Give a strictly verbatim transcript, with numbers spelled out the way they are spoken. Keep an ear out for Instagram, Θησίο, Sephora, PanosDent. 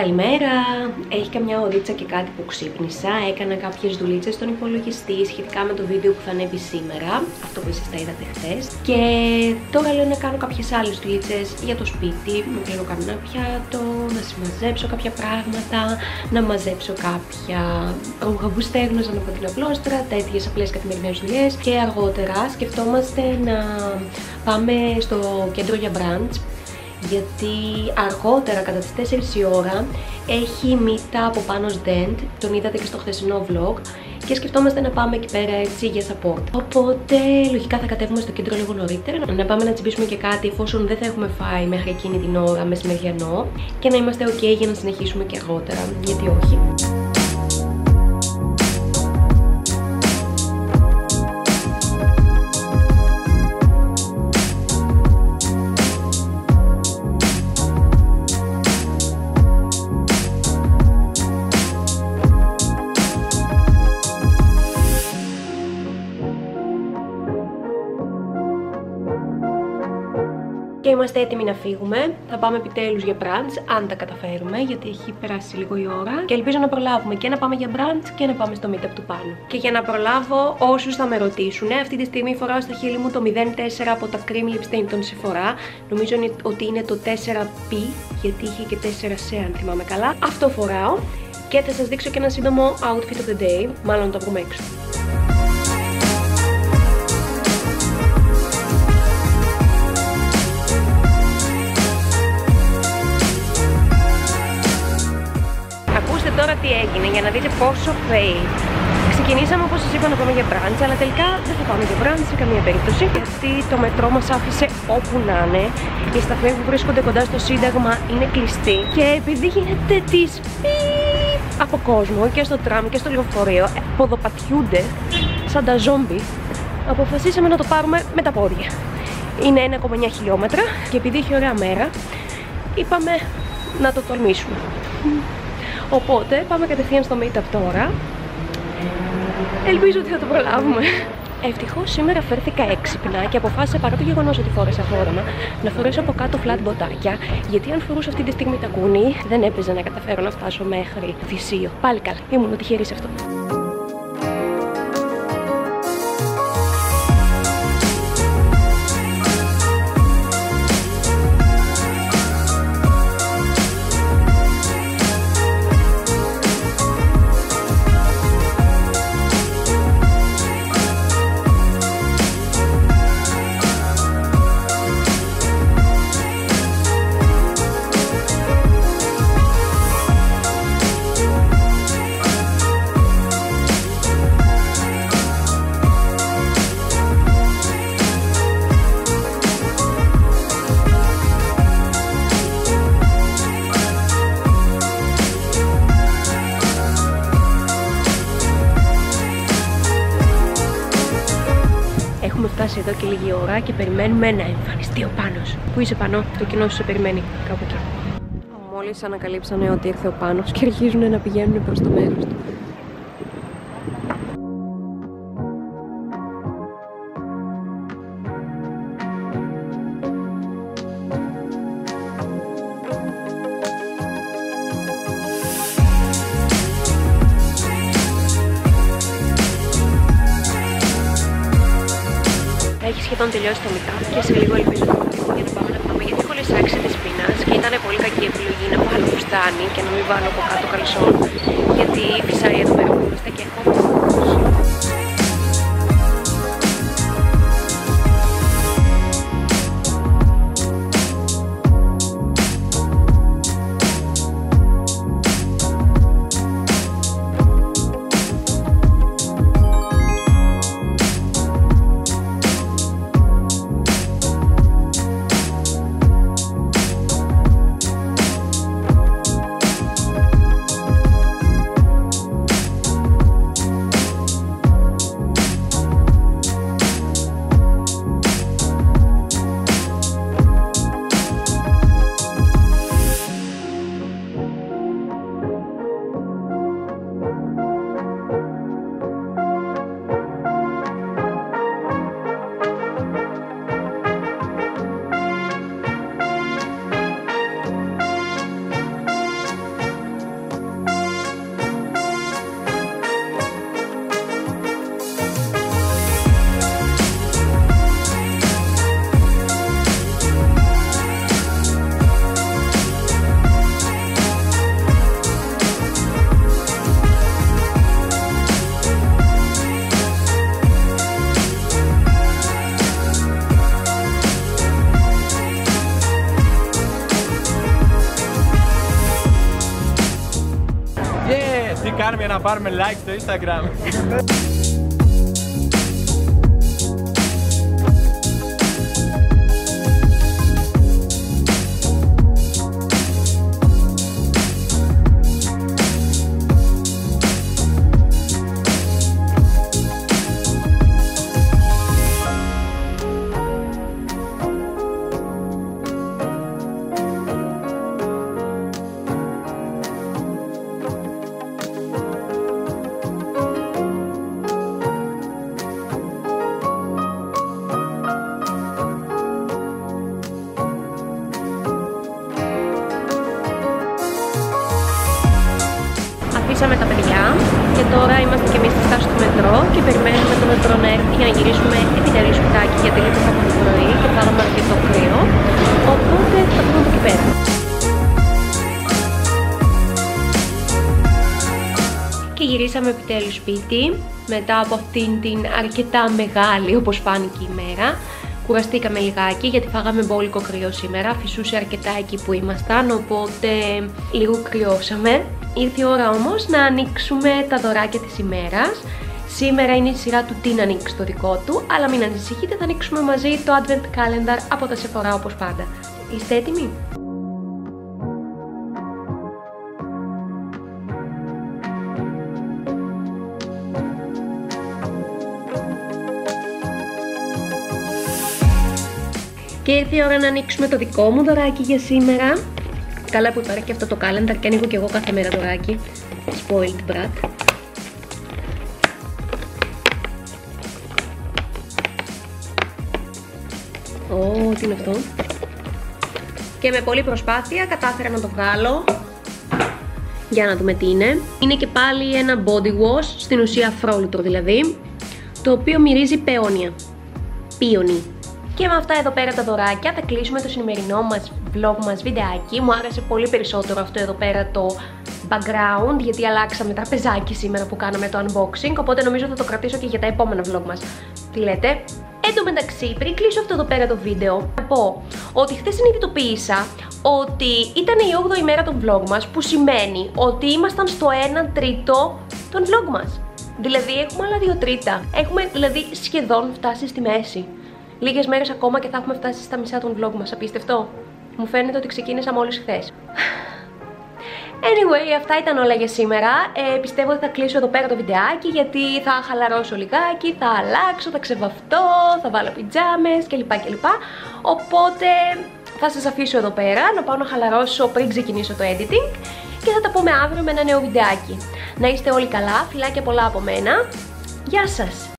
Καλημέρα! Έχηκα μια ωρίτσα και κάτι που ξύπνησα. Έκανα κάποιες δουλίτσες στον υπολογιστή σχετικά με το βίντεο που θα ανέβει σήμερα. Αυτό που εσείς τα είδατε χθες. Και τώρα λέω να κάνω κάποιες άλλες δουλίτσες για το σπίτι. Να πλύνω κανένα πιάτο, να συμμαζέψω κάποια πράγματα, να μαζέψω κάποια ρούχα που στέγνωσαν από την απλόστρα, τέτοιες απλές καθημερινές δουλειές. Και αργότερα σκεφτόμαστε να πάμε στο κέντρο για brunch, γιατί αργότερα κατά τις τέσσερις η ώρα έχει meet-up από PanosDent, τον είδατε και στο χθεσινό vlog, και σκεφτόμαστε να πάμε εκεί πέρα έτσι για support. Οπότε λογικά θα κατέβουμε στο κέντρο λίγο νωρίτερα, να πάμε να τσιμπήσουμε και κάτι εφόσον δεν θα έχουμε φάει μέχρι εκείνη την ώρα μεσημεριανό, και να είμαστε ok για να συνεχίσουμε και αργότερα, γιατί όχι. Και είμαστε έτοιμοι να φύγουμε. Θα πάμε επιτέλους για brunch, αν τα καταφέρουμε, γιατί έχει περάσει λίγο η ώρα. Και ελπίζω να προλάβουμε και να πάμε για brunch και να πάμε στο meetup του Πάνου. Και για να προλάβω όσους θα με ρωτήσουν, αυτή τη στιγμή φοράω στα χείλη μου το μηδέν τέσσερα από τα Cream Lipstain των Sephora. Νομίζω ότι είναι το τέσσερα πι, γιατί είχε και τέσσερα σι αν θυμάμαι καλά. Αυτό φοράω και θα σας δείξω και ένα σύντομο outfit of the day. Μάλλον το βγούμε έξω. Τώρα τι έγινε, για να δείτε πόσο fail. Ξεκινήσαμε, όπως σας είπα, να πάμε για brunch, αλλά τελικά δεν θα πάμε για brunch σε καμία περίπτωση, γιατί το μετρό μας άφησε όπου να είναι. Οι σταθμοί που βρίσκονται κοντά στο Σύνταγμα είναι κλειστοί, και επειδή γίνεται τις πιπ από κόσμο και στο τραμ και στο λεωφορείο, ποδοπατιούνται σαν τα ζόμπι, αποφασίσαμε να το πάρουμε με τα πόδια. Είναι ένα κόμμα εννιά χιλιόμετρα και επειδή έχει ωραία μέρα, είπαμε να το τολμήσουμε. Οπότε πάμε κατευθείαν στο meetup τώρα. Ελπίζω ότι θα το προλάβουμε. Ευτυχώς σήμερα φέρθηκα έξυπνα και αποφάσισα, παρά το γεγονός ότι φόρεσα φόρεμα, να φορέσω από κάτω flat μποτάκια. Γιατί αν φορούσα αυτή τη στιγμή τα κούνη, δεν έπαιζε να καταφέρω να φτάσω μέχρι Θησίο. Πάλι καλά, ήμουν τυχερή σε αυτό. Φτάσει εδώ και λίγη ώρα και περιμένουμε να εμφανιστεί ο Πάνος. Πού είσαι, Πάνο? Το κοινό σου σε περιμένει κάπου εκεί. Μόλις ανακαλύψανε ότι ήρθε ο Πάνος και αρχίζουν να πηγαίνουν προς το μέρος του. Έχει σχεδόν τελειώσει το meetup και σε λίγο ελπίζω να βγούμε για να πάμε να πάμε, γιατί έχω λεσάξει τη πείνα και ήταν πολύ κακή επιλογή να βάλω φουστάνι και να μην βάλω από κάτω καλσόν, γιατί φυσάει εδώ πέρα που είμαστε και έχω κάνουμε για να πάρουμε like στο Instagram. Αφήσαμε τα παιδιά και τώρα είμαστε και εμείς στη στάση του μετρό και περιμένουμε το μετρό να έρθει για να γυρίσουμε επιτελείς κουτάκι, γιατί λείπαμε από την πρωί και πάραμε αρκετό κρύο, οπότε θα πούμε από εκεί πέρα. Και γυρίσαμε επιτέλους σπίτι μετά από αυτήν την αρκετά μεγάλη, όπως φάνηκε, ημέρα. Κουραστήκαμε λιγάκι γιατί φάγαμε μπόλικο κρύο σήμερα, φυσούσε αρκετά εκεί που ήμασταν, οπότε λίγο κρυώσαμε. Ήρθε η ώρα όμως να ανοίξουμε τα δωράκια της ημέρας. Σήμερα είναι η σειρά του τι να ανοίξει το δικό του, αλλά μην ανησυχείτε, θα ανοίξουμε μαζί το Advent Calendar από τα Sephora όπως πάντα. Είστε έτοιμοι? Και ήρθε η ώρα να ανοίξουμε το δικό μου δωράκι για σήμερα. Καλά που υπάρχει και αυτό το calendar και ανοίγω και εγώ κάθε μέρα δωράκι. Spoiled brat. Ω, τι είναι αυτό? Και με πολλή προσπάθεια κατάφερα να το βγάλω. Για να δούμε τι είναι. Είναι και πάλι ένα body wash, στην ουσία αφρόλουτρο δηλαδή, το οποίο μυρίζει πεόνια. Πίονι. Και με αυτά εδώ πέρα τα δωράκια θα κλείσουμε το σημερινό μας vlog μας βιντεάκι. Μου άρεσε πολύ περισσότερο αυτό εδώ πέρα το background, γιατί αλλάξαμε τραπεζάκι σήμερα που κάναμε το unboxing, οπότε νομίζω θα το κρατήσω και για τα επόμενα vlog μας. Τι λέτε? Εν τω μεταξύ, πριν κλείσω αυτό εδώ πέρα το βίντεο, θα πω ότι χθες συνειδητοποίησα ότι ήταν η όγδοη ημέρα των vlog μας, που σημαίνει ότι ήμασταν στο ένα τρίτο των vlog μας. Δηλαδή έχουμε άλλα δύο τρίτα. Έχουμε δηλαδή σχεδόν φτάσει στη μέση. Λίγες μέρες ακόμα και θα έχουμε φτάσει στα μισά των vlog μας, απίστευτο. Μου φαίνεται ότι ξεκίνησα μόλις χθες. Anyway, αυτά ήταν όλα για σήμερα. Ε, πιστεύω ότι θα κλείσω εδώ πέρα το βιντεάκι, γιατί θα χαλαρώσω λιγάκι, θα αλλάξω, θα ξεβαφτώ, θα βάλω πιτζάμες κλπ. κλπ. Οπότε θα σας αφήσω εδώ πέρα να πάω να χαλαρώσω πριν ξεκινήσω το editing και θα τα πούμε αύριο με ένα νέο βιντεάκι. Να είστε όλοι καλά, φιλάκια πολλά από μένα. Γεια σας!